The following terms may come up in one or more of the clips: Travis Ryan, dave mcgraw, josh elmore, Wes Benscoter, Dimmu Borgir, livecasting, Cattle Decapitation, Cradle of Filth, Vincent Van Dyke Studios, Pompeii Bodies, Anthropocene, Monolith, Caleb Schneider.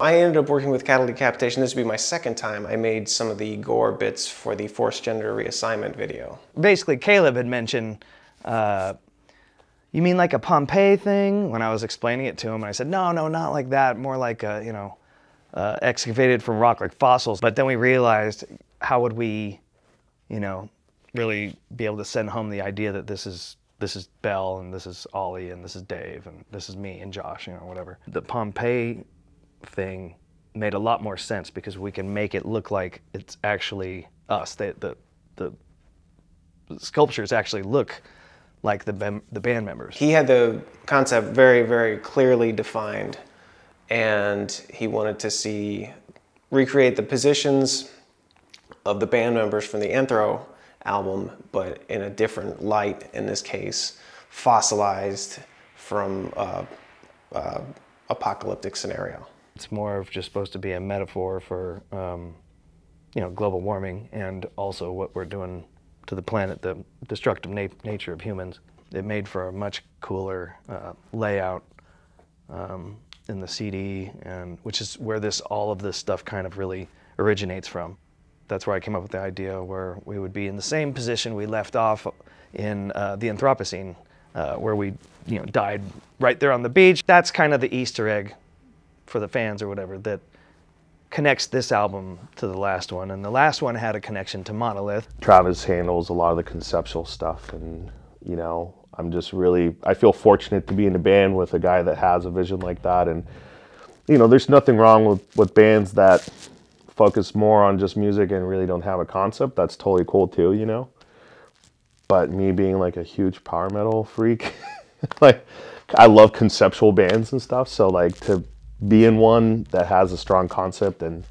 I ended up working with Cattle Decapitation. This would be my second time. I made some of the gore bits for the forced gender reassignment video. Basically, Caleb had mentioned, you mean like a Pompeii thing? When I was explaining it to him, and I said, no, no, not like that. More like, you know, excavated from rock like fossils. But then we realized, how would we, you know, really be able to send home the idea that this is Belle, and this is Ollie, and this is Dave, and this is me and Josh, you know, whatever. The Pompeii thing made a lot more sense because we can make it look like it's actually us. The sculptures actually look like the band members. He had the concept very, very clearly defined, and he wanted to recreate the positions of the band members from the Anthro album, but in a different light, in this case, fossilized from apocalyptic scenario. It's more of just supposed to be a metaphor for, you know, global warming, and also what we're doing to the planet, the destructive nature of humans. It made for a much cooler layout in the CD, and which is where all of this stuff kind of really originates from. That's where I came up with the idea where we would be in the same position we left off in the Anthropocene, where we, you know, died right there on the beach. That's kind of the Easter egg for the fans or whatever that connects this album to the last one. And the last one had a connection to Monolith. Travis handles a lot of the conceptual stuff, and, you know, I'm just really, I feel fortunate to be in a band with a guy that has a vision like that. And, you know, there's nothing wrong with bands that focus more on just music and really don't have a concept. That's totally cool too, you know? But me being like a huge power metal freak, like, I love conceptual bands and stuff. So like to be in one that has a strong concept and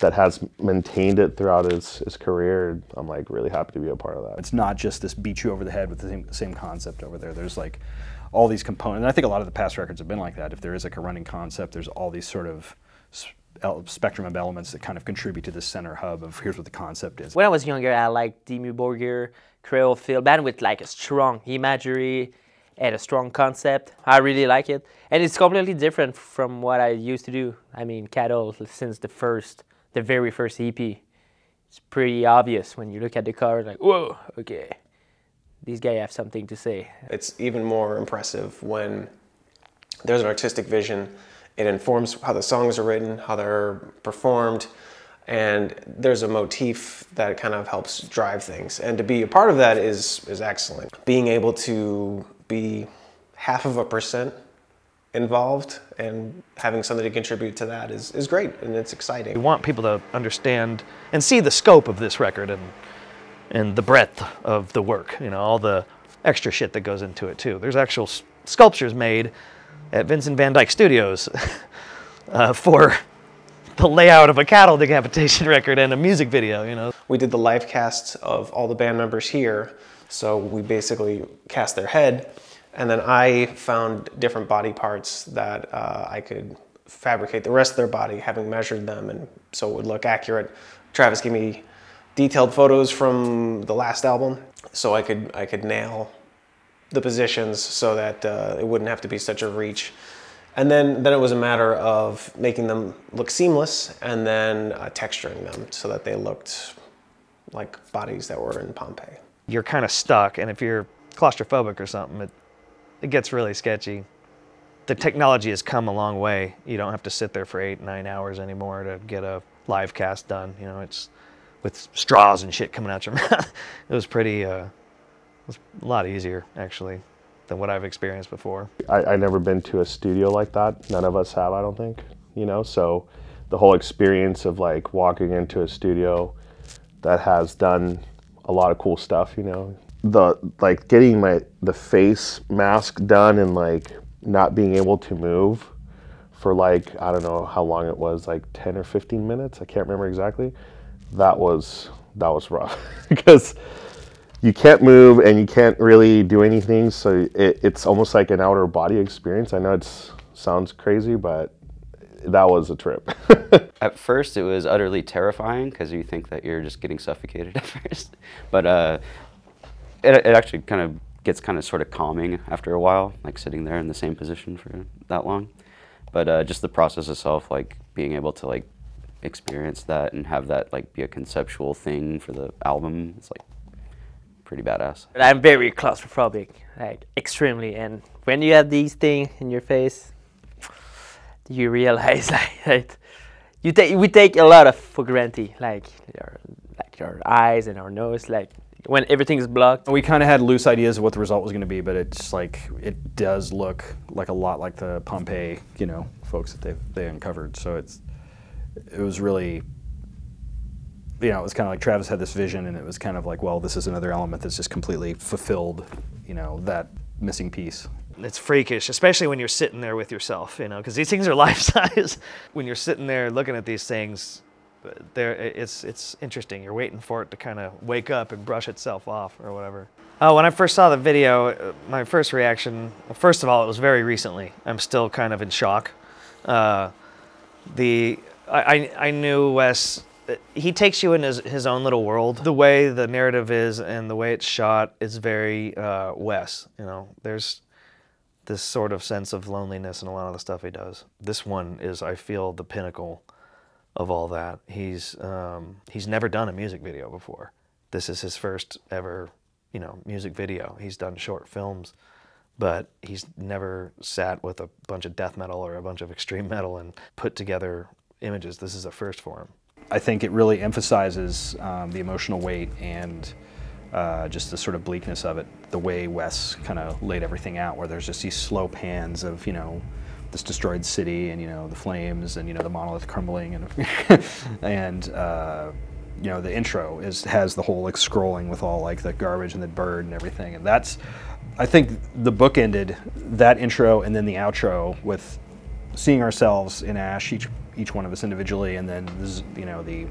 that has maintained it throughout his career, I'm like really happy to be a part of that. It's not just this beat you over the head with the same concept over there. There's like all these components. And I think a lot of the past records have been like that. If there is like a running concept, there's all these sort of spectrum of elements that kind of contribute to the center hub of here's what the concept is. When I was younger, I liked Dimmu Borgir, Cradle of Filth, band with like a strong imagery and a strong concept. I really like it. And it's completely different from what I used to do. I mean, Cattle, since the very first EP, it's pretty obvious when you look at the cover, like, whoa, okay, these guys have something to say. It's even more impressive when there's an artistic vision. It informs how the songs are written, how they're performed, and there's a motif that kind of helps drive things. And to be a part of that is excellent. Being able to be 0.5% involved and having something to contribute to that is great, and it's exciting. We want people to understand and see the scope of this record and the breadth of the work, you know, all the extra shit that goes into it too. There's actual sculptures made at Vincent Van Dyke Studios for the layout of a Cattle Decapitation record and a music video, you know. We did the live casts of all the band members here, so we basically cast their head, and then I found different body parts that I could fabricate the rest of their body, having measured them, and so it would look accurate. Travis gave me detailed photos from the last album, so I could nail the positions so that it wouldn't have to be such a reach. And then it was a matter of making them look seamless and then texturing them so that they looked like bodies that were in Pompeii. You're kind of stuck, and if you're claustrophobic or something, it gets really sketchy. The technology has come a long way. You don't have to sit there for 8, 9 hours anymore to get a live cast done. You know, it's with straws and shit coming out your mouth. It was pretty, it's a lot easier, actually, than what I've experienced before. I've never been to a studio like that. None of us have, I don't think, you know? So the whole experience of like walking into a studio that has done a lot of cool stuff, you know? Like getting the face mask done and like not being able to move for like, I don't know how long it was, like 10 or 15 minutes, I can't remember exactly. That was rough because you can't move and you can't really do anything, so it's almost like an outer body experience. I know it sounds crazy, but that was a trip. At first it was utterly terrifying because you think that you're just getting suffocated at first, but it actually kind of gets sort of calming after a while, like sitting there in the same position for that long. But just the process itself, like being able to like experience that and have that like be a conceptual thing for the album, it's like pretty badass. I'm very claustrophobic, like extremely, and when you have these things in your face, you realize like you take, we take a lot of for granted, like your eyes and our nose, like when everything is blocked. We kind of had loose ideas of what the result was going to be, but it's like it does look like a lot like the Pompeii, you know, folks that they uncovered. So it was really, you know, it was kind of like Travis had this vision, and it was kind of like, well, this is another element that's just completely fulfilled, you know, that missing piece. It's freakish, especially when you're sitting there with yourself, you know, because these things are life-size. When you're sitting there looking at these things, it's interesting. You're waiting for it to kind of wake up and brush itself off or whatever. Oh, when I first saw the video, my first reaction, well, first of all, it was very recently. I'm still kind of in shock. I knew Wes, he takes you in his own little world. The way the narrative is and the way it's shot is very Wes, you know. There's this sort of sense of loneliness in a lot of the stuff he does. This one is, I feel, the pinnacle of all that. He's never done a music video before. This is his first ever, you know, music video. He's done short films, but he's never sat with a bunch of death metal or a bunch of extreme metal and put together images. This is a first for him. I think it really emphasizes the emotional weight and just the sort of bleakness of it, the way Wes kind of laid everything out, where there's just these slow pans of, you know, this destroyed city and, you know, the flames and, you know, the monolith crumbling and you know, the intro has the whole like scrolling with all like the garbage and the bird and everything, and that's, I think the book ended that intro and then the outro with seeing ourselves in ash, each one of us individually, and then this, you know, the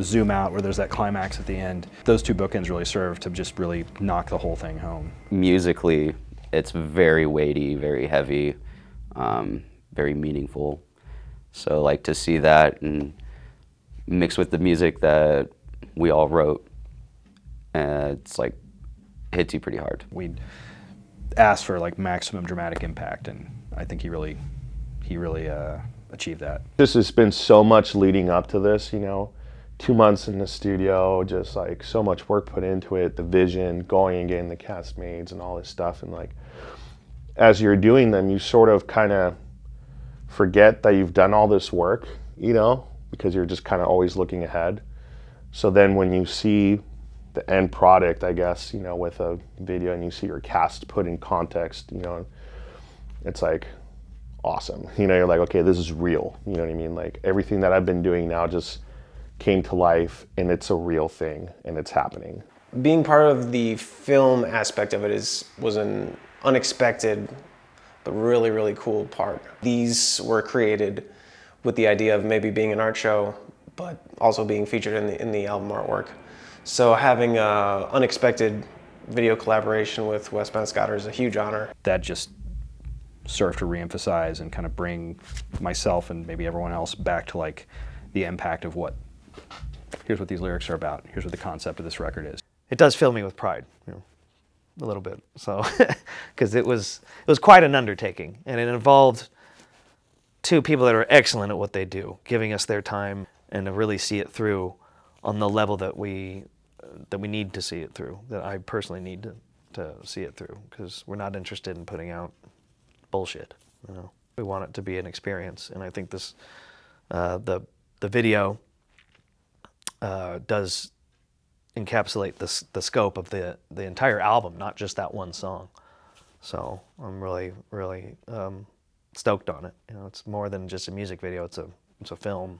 zoom out where there's that climax at the end. Those two bookends really serve to just really knock the whole thing home. Musically, it's very weighty, very heavy. Very meaningful. So like to see that and mix with the music that we all wrote, it's like hits you pretty hard. We asked for like maximum dramatic impact, and I think he really achieved that. This has been so much leading up to this, you know, 2 months in the studio, just like so much work put into it, the vision, going and getting the castmates and all this stuff, and like, as you're doing them, you sort of kind of forget that you've done all this work, you know, because you're just kind of always looking ahead. So then when you see the end product, I guess, you know, with a video and you see your cast put in context, you know, it's like awesome. You know, you're like, okay, this is real. You know what I mean? Like everything that I've been doing now just came to life, and it's a real thing and it's happening. Being part of the film aspect of it was an unexpected but really, really cool part. These were created with the idea of maybe being an art show, but also being featured in the album artwork. So having a unexpected video collaboration with Wes Benscoter is a huge honor. That just served to reemphasize and kind of bring myself and maybe everyone else back to like the impact of what, here's what these lyrics are about, here's what the concept of this record is. It does fill me with pride, you know, a little bit, so, because it was quite an undertaking, and it involved two people that are excellent at what they do, giving us their time and to really see it through on the level that we need to see it through, that I personally need to see it through, because we're not interested in putting out bullshit, you know. We want it to be an experience, and I think this, the video does encapsulate this, the scope of the entire album, not just that one song. So I'm really, really stoked on it. You know, it's more than just a music video, it's a film.